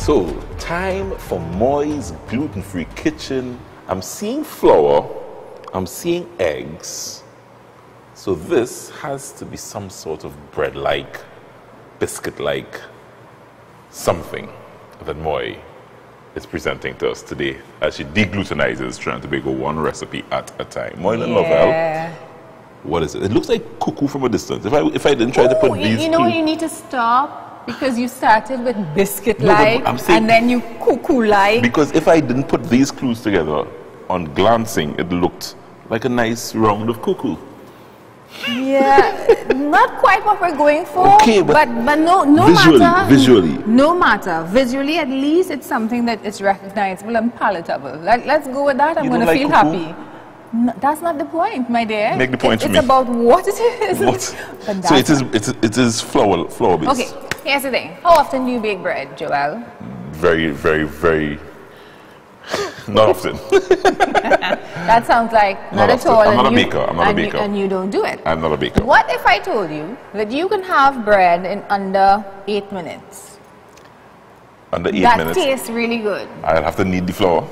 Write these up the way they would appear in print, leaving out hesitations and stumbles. So, time for Moy's Gluten Free Kitchen. I'm seeing flour, I'm seeing eggs. So this has to be some sort of bread-like, biscuit-like something that Moy is presenting to us today as she deglutinizes Trinidad and Tobago one recipe at a time. Moylan Lovell, what is it? It looks like cuckoo from a distance. If I didn't try to put these... You know, you need to stop because you started with biscuit-like and then you cuckoo-like. Because if I didn't put these clues together, on glancing, it looked like a nice round of cuckoo. Yeah, not quite what we're going for. Okay, but no visually, matter. Visually. No matter. Visually, at least it's something that is recognizable and palatable. Let's go with that. I'm going to feel happy. No, that's not the point, my dear. Make the point to me. It's about what it is. What? So it is flour based. Okay, here's the thing. How often do you bake bread, Joel? Very, very, very... Not often. That sounds like not at all. I'm not a baker. I'm not a baker. And you don't do it. I'm not a baker. What if I told you that you can have bread in under 8 minutes? Under 8 minutes? That tastes really good. I'll have to knead the flour.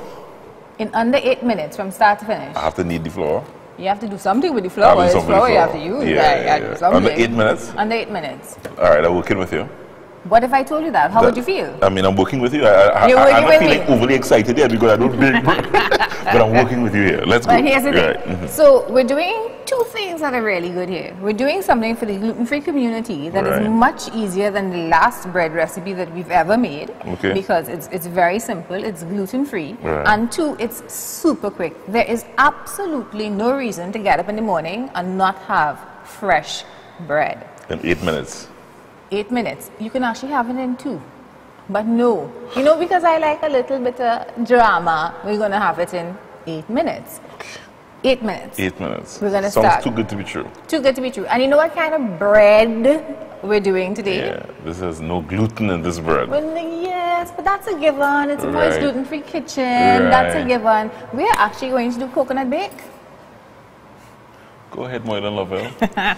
In under 8 minutes from start to finish? I have to knead the flour. You have to do something with the flour. It's flour you have to use. Yeah. Under 8 minutes? Under 8 minutes. All right, I'll work in with you. What if I told you that? How would you feel? I mean, I'm working with you. I'm not feeling overly excited yet because I don't bake bread. But I'm working with you here. Let's go. But here's the thing. Right. Mm-hmm. So we're doing two things that are really good here. We're doing something for the gluten-free community that is much easier than the last bread recipe that we've ever made. Okay. Because it's very simple. It's gluten-free. Right. And two, it's super quick. There is absolutely no reason to get up in the morning and not have fresh bread. In 8 minutes. 8 minutes. You can actually have it in 2. But no. You know, because I like a little bit of drama, we're going to have it in 8 minutes. 8 minutes. 8 minutes. We're going to start. Sounds too good to be true. Too good to be true. And you know what kind of bread we're doing today? Yeah, this has no gluten in this bread. Well, yes, but that's a given. It's Moy's Gluten Free Kitchen. That's a given. We're actually going to do coconut bake. Go ahead, Moylan Lovell.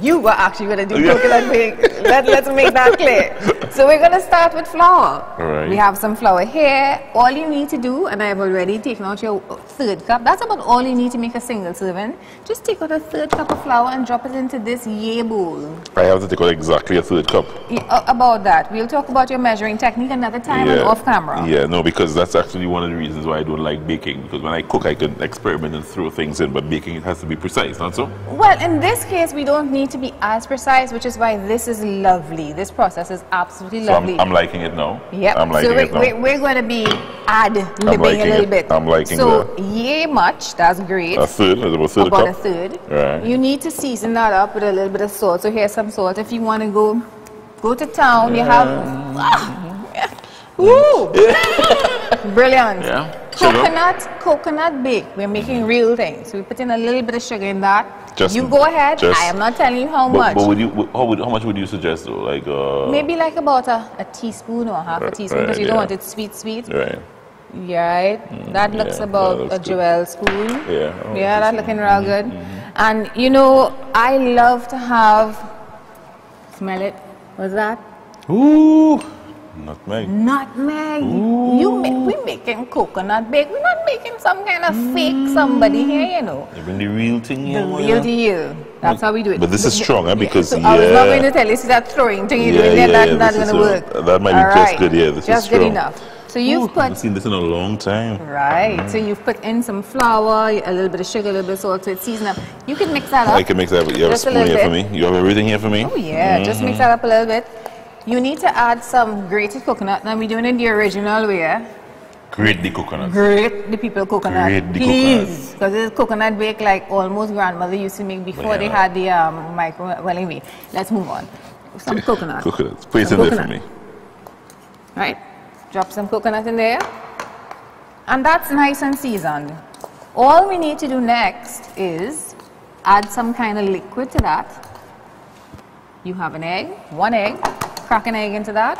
You were actually going to do coconut bake. Let's make that clear. So we're going to start with flour. Right. We have some flour here. All you need to do, and I've already taken out your 3rd cup. That's about all you need to make a single serving. Just take out a 3rd cup of flour and drop it into this bowl. I have to take out exactly a 3rd cup. Yeah, about that. We'll talk about your measuring technique another time and off camera. Yeah, no, because that's actually one of the reasons why I don't like baking. Because when I cook, I can experiment and throw things in. But baking, it has to be precise, not so? Well, in this case, we don't need to be as precise, which is why this is lovely. This process is absolutely lovely. I'm liking it now. Yep. I'm liking it now. We're going to be ad-libbing a little bit. I'm liking it. So, yay much. That's great. A third. About a third. Right. You need to season that up with a little bit of salt. So here's some salt. If you want to go to town, you have... Woo! Brilliant. Yeah. Coconut bake. We're making real things. So we put in a little bit of sugar in that. Just, you go ahead. I am not telling you how much. But how much would you suggest though? Like maybe like about a teaspoon or half a teaspoon because you don't want it sweet. Right. Yeah. That looks about a Joel spoon. Yeah. Yeah, that's looking real good. Mm-hmm. And you know, I love to have. Smell it. What's that? Ooh. Nutmeg. Nutmeg. We're making coconut bake. We're not making some kind of fake somebody here, you know. Even the real thing here. The real deal. That's how we do it. But this is strong, because so I was not going to tell you, see that throwing thing you're doing there, that's not going to work. That might be just good, this is strong. Just good enough. So you've put... I haven't seen this in a long time. Right. Mm. So you've put in some flour, a little bit of sugar, a little bit of salt, so it's seasoned up. You can mix that up. I can mix that up. You have a spoon here for me. You have everything here for me. Oh, yeah. Mm-hmm. Just mix that up a little bit. You need to add some grated coconut. Now we're doing it the original way. Grate the coconut. Grate the people coconut. Grate the coconut. Because this is coconut bake like almost grandmother used to make before they had the microwave. Well, anyway, let's move on. Some coconut. Coconut. Put it in there for me. Right. Drop some coconut in there. And that's nice and seasoned. All we need to do next is add some kind of liquid to that. You have an egg. 1 egg. Crack an egg into that.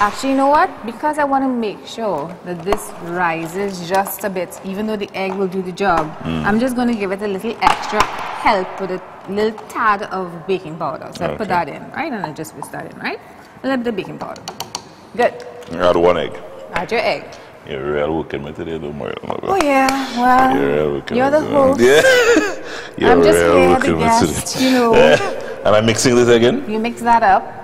Actually, you know what? Because I want to make sure that this rises just a bit, even though the egg will do the job, I'm just going to give it a little extra help with a little tad of baking powder. So I put that in, right? And I just whisk that in, right? A little bit of baking powder. Good. You're out of one egg. Out your egg. You're out of Oh, yeah. Well, you're the host. Yeah. I'm just here the guest, you know. And I'm mixing this again? You mix that up.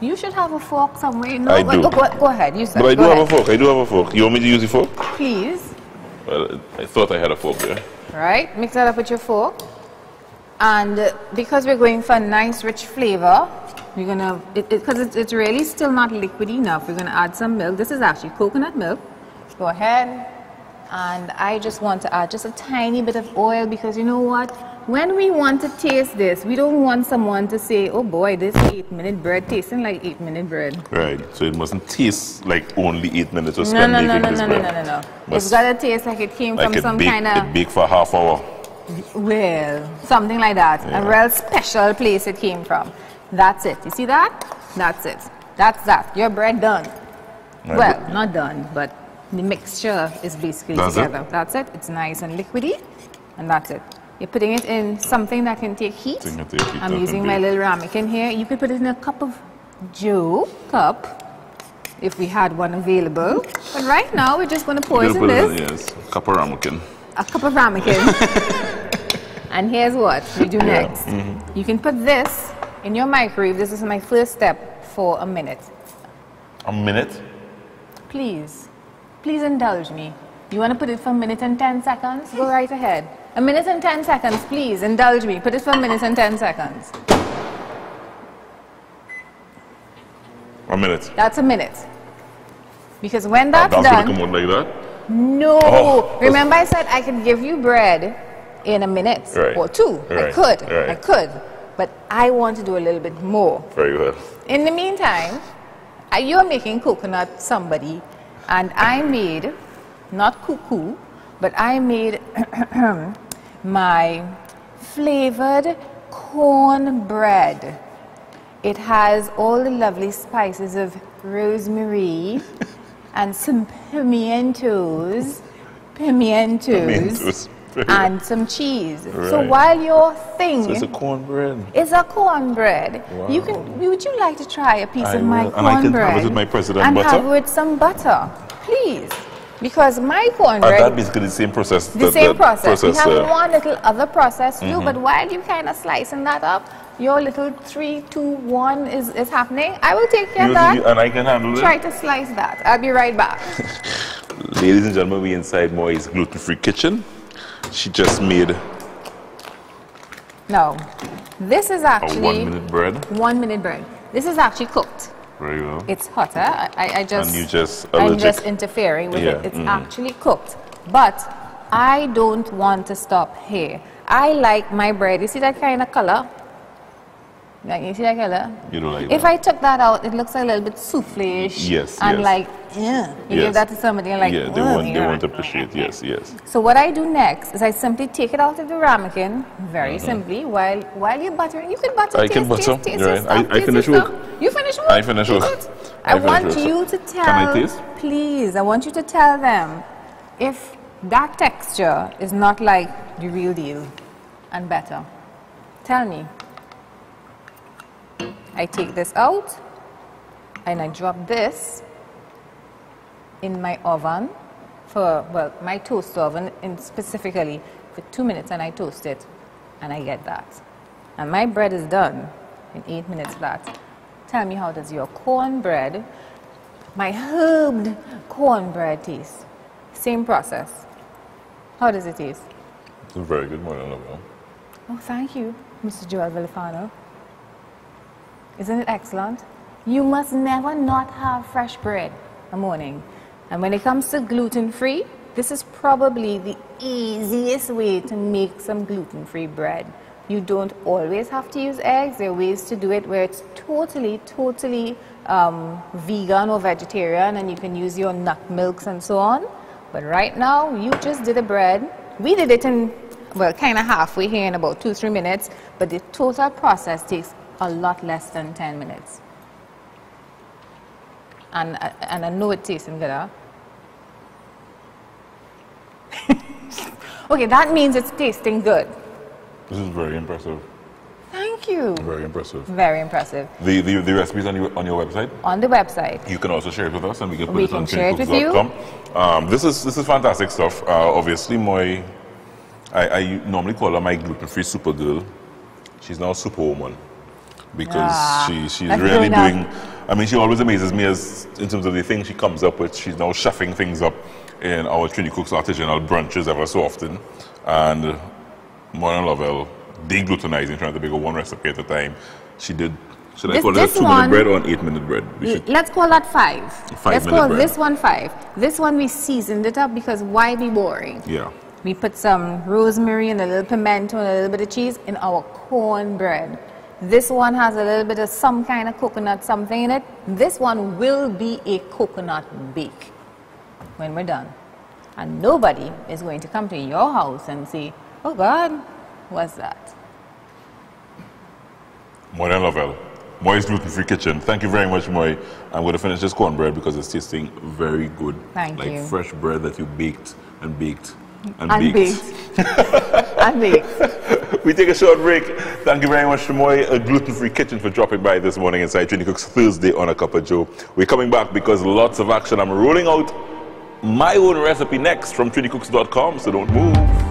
You should have a fork somewhere. No, I do. Go ahead. You said. But I do have a fork. I do have a fork. You want me to use the fork? Please. Well, I thought I had a fork there. Right. Mix that up with your fork. And because we're going for a nice, rich flavor, we're going to, because it's really still not liquid enough, we're going to add some milk. This is actually coconut milk. Go ahead. And I just want to add just a tiny bit of oil because you know what? When we want to taste this, we don't want someone to say, oh boy, this 8-minute bread tasting like 8-minute bread. Right, so it mustn't taste like only 8 minutes was spent making this bread. No. It's got to taste like it came like from some kind of... It baked for half hour. Well, something like that. Yeah. A real special place it came from. That's it. You see that? That's it. That's that. Your bread done. Right. Well, not done, but the mixture is basically together. That's it. It's nice and liquidy, and that's it. You're putting it in something that can take heat. I'm using my little ramekin here. You could put it in a cup of Joe cup if we had one available. But right now, we're just going to pour it in this. Yes, a cup of ramekin. A cup of ramekin. And here's what we do next. You can put this in your microwave. This is my first step for a minute. A minute? Please. Please indulge me. You want to put it for a minute and 10 seconds? Go right ahead. A minute and 10 seconds, please, indulge me. Put it for a minute and 10 seconds. A minute. That's a minute. Because when that's done... That's like that? No. Oh, remember I said I could give you bread in a minute or two. Right. I could. Right. I could. But I want to do a little bit more. Very well. In the meantime, you're making coconut somebody. And I made, not cuckoo, but I made... my flavored cornbread. It has all the lovely spices of rosemary and some pimientos and some cheese. Right. So while your thing is a cornbread. It's a cornbread. Wow. You can. Would you like to try a piece of my cornbread? And I can have it with my president butter. And have it with some butter, please. Because my cornbread... That basically the same process. The same process. We have one little other process too, but while you kind of slicing that up, your little 3, 2, 1 is happening. I will take care of that. And I can handle it. Try to slice that. I'll be right back. Ladies and gentlemen, we're inside Moy's Gluten Free Kitchen. She just made... No. This is actually... A 1-minute bread. 1-minute bread. This is actually cooked. Very well. It's hotter. I'm just interfering with it. It's actually cooked. But I don't want to stop here. I like my bread. You see that kind of color? Like, you see that color? You don't like that. If I took that out, it looks a little bit soufflé-ish. Yes, and like, you give that to somebody and like, yeah, they won't appreciate. Yes, yes. So what I do next is I simply take it out of the ramekin, very simply, while you're buttering. You can butter. I can butter. I finish work. You finish work. I finish work. I want you to tell. Can I taste? Please, I want you to tell them if that texture is not like the real deal and better. Tell me. I take this out and I drop this in my oven for, well, my toast oven and specifically for 2 minutes, and I toast it and I get that. And my bread is done in 8 minutes flat. Tell me, how does your cornbread, my herbed cornbread taste? Same process. How does it taste? It's a very good Moylan Lovell. Oh, thank you, Mr. Joel Villafano. Isn't it excellent? You must never not have fresh bread in the morning. And when it comes to gluten-free, this is probably the easiest way to make some gluten-free bread. You don't always have to use eggs. There are ways to do it where it's totally, totally vegan or vegetarian, and you can use your nut milks and so on. But right now, you just did a bread. We did it in, well, kind of halfway here in about 2-3 minutes, but the total process takes a lot less than 10 minutes. And I know it tastes good, huh? Okay, that means it's tasting good. This is very impressive. Thank Thank you. Very impressive. Very impressive. The recipes on your website? On the website. You can also share it with us, and we can put it on TrinityCooks.com. This is fantastic stuff. Obviously, Moy, I normally call her my gluten-free supergirl. She's now superwoman because she's really doing. I mean, she always amazes me as in terms of the things she comes up with. She's now chefing things up in our Trini Cook's artisanal brunches ever so often, and Moylan Lovell deglutenizing, trying to make one recipe at a time. She did. Should I call that 2-minute bread or an 8-minute bread? Let's call that 5. Let's call this one 5. This one we seasoned it up because why be boring? Yeah. We put some rosemary and a little pimento and a little bit of cheese in our cornbread. This one has a little bit of some kind of coconut something in it. This one will be a coconut bake when we're done. And nobody is going to come to your house and say, oh God, what's that? Moylan Lovell, Moy's Gluten Free Kitchen. Thank you very much, Moy. I'm going to finish this cornbread because it's tasting very good. Thank you. Like fresh bread that you baked and baked. And baked. And baked. We take a short break. Thank you very much to Moy, a gluten-free kitchen, for dropping by this morning inside Trini Cook's Thursday on A Cup of Joe. We're coming back because lots of action. I'm rolling out my own recipe next from TrinityCooks.com, so don't move.